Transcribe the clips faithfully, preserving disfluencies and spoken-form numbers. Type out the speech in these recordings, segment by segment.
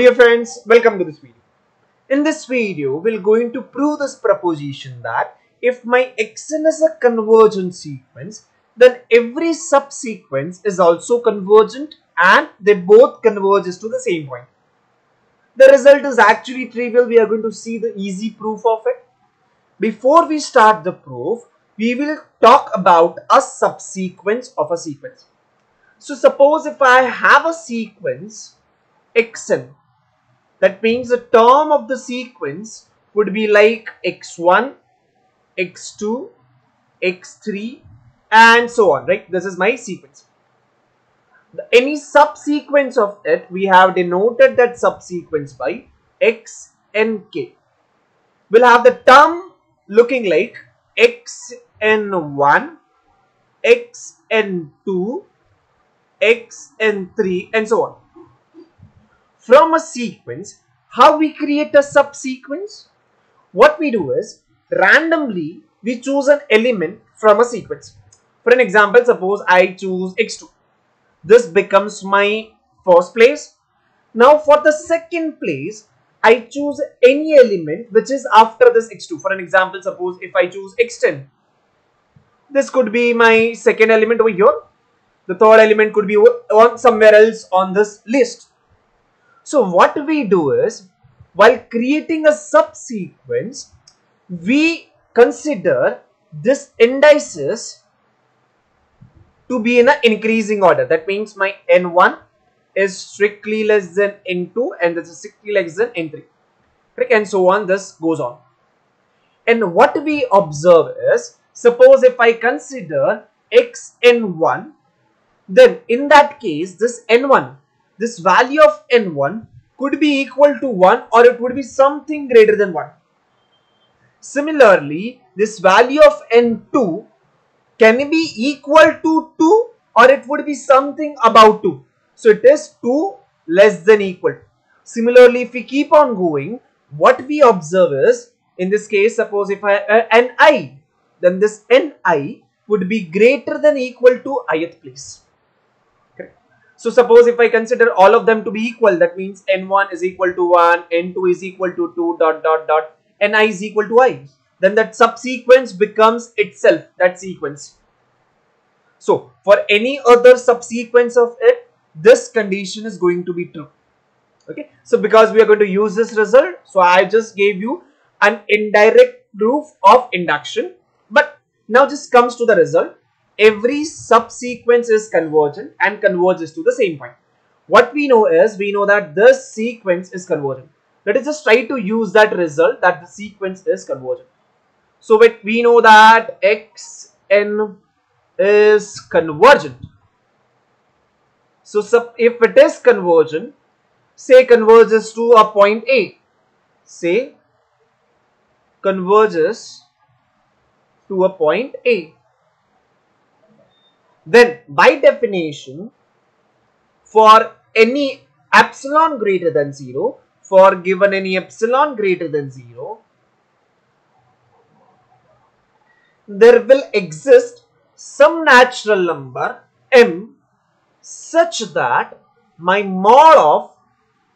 Dear friends, welcome to this video. In this video, we're going to prove this proposition that if my xn is a convergent sequence, then every subsequence is also convergent and they both converges to the same point. The result is actually trivial. We are going to see the easy proof of it. Before we start the proof, we will talk about a subsequence of a sequence. So suppose if I have a sequence xn, that means the term of the sequence would be like x one, x two, x three and so on, right? This is my sequence. The, any subsequence of it, we have denoted that subsequence by xnk. We'll have the term looking like x n one, x n two, x n three and so on. From a sequence, how we create a subsequence? What we do is, randomly we choose an element from a sequence. For an example, suppose I choose x two. This becomes my first place. Now for the second place, I choose any element which is after this x two. For an example, suppose if I choose x ten, this could be my second element over here. The third element could be on somewhere else on this list. So what we do is, while creating a subsequence, we consider this indices to be in an increasing order. That means my n one is strictly less than n two and this is strictly less than n three, correct? And so on, this goes on. And what we observe is, suppose if I consider x n one, then in that case, this n one, this value of n one could be equal to one or it would be something greater than one. Similarly, this value of n two can it be equal to two or it would be something about two. So it is two less than equal. Similarly, if we keep on going, what we observe is, in this case, suppose if I uh, ni, then this ni would be greater than equal to ith place. So suppose if I consider all of them to be equal, that means n one is equal to one, n two is equal to two, dot, dot, dot, ni is equal to i. Then that subsequence becomes itself, that sequence. So for any other subsequence of it, this condition is going to be true. Okay. So because we are going to use this result, so I just gave you an indirect proof of induction. But now just comes to the result. Every subsequence is convergent and converges to the same point. What we know is, we know that this sequence is convergent. Let us just try to use that result that the sequence is convergent. So we know that xn is convergent. So if it is convergent, say converges to a point A, say converges to a point A. Then by definition, for any epsilon greater than zero, for given any epsilon greater than zero, there will exist some natural number m such that my mod of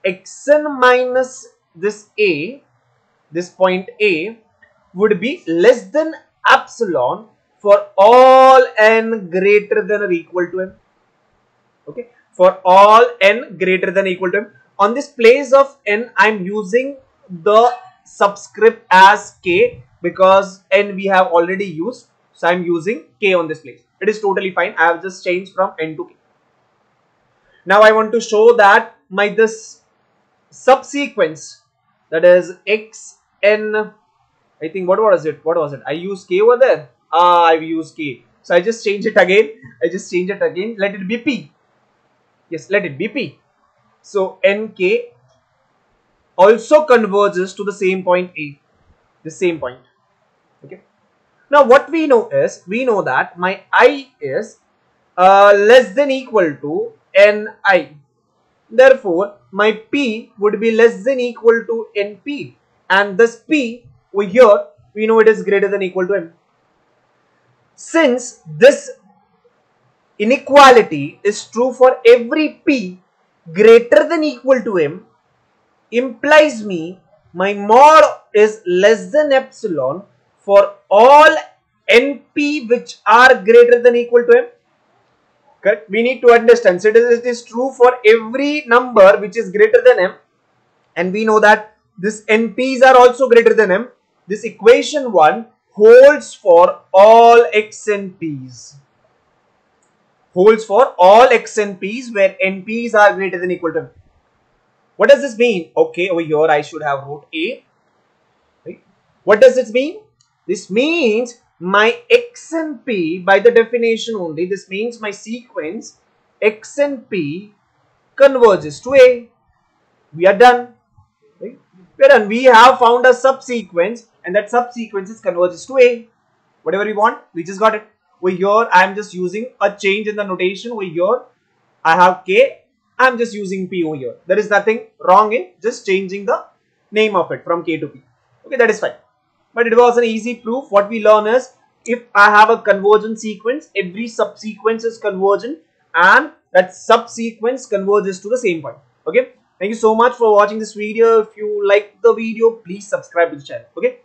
xn minus this a, this point A, would be less than epsilon for all n greater than or equal to m. Okay, for all n greater than or equal to m. On this place of n, I am using the subscript as k because n we have already used, so I am using k on this place. It is totally fine. I have just changed from n to k. Now I want to show that my this subsequence, that is xn, I think what was it what was it I used k over there. Ah, I've used K. So I just change it again. I just change it again. Let it be P. Yes, let it be P. So N K also converges to the same point A. The same point. Okay. Now what we know is, we know that my I is uh, less than equal to N I. Therefore, my P would be less than equal to N P. And this P over here, we know it is greater than equal to M. Since this inequality is true for every p greater than equal to m, implies me my mod is less than epsilon for all N P which are greater than equal to M. Correct? We need to understand. So it is, it is true for every number which is greater than M, and we know that this N Ps are also greater than M. This equation one holds for all X and Ps. Holds for all X and Ps where N Ps are greater than equal to M. What does this mean? Okay, over here I should have wrote A. Right? What does this mean? This means my X and P, by the definition only, this means my sequence X and P converges to A. We are done. Right? We are done. We have found a subsequence, and that subsequence is converges to A. Whatever we want, we just got it. Over here, I am just using a change in the notation. Over here, I have K. I am just using P over here. There is nothing wrong in just changing the name of it from K to P. Okay, that is fine. But it was an easy proof. What we learn is, if I have a convergent sequence, every subsequence is convergent and that subsequence converges to the same point. Okay. Thank you so much for watching this video. If you like the video, please subscribe to the channel. Okay.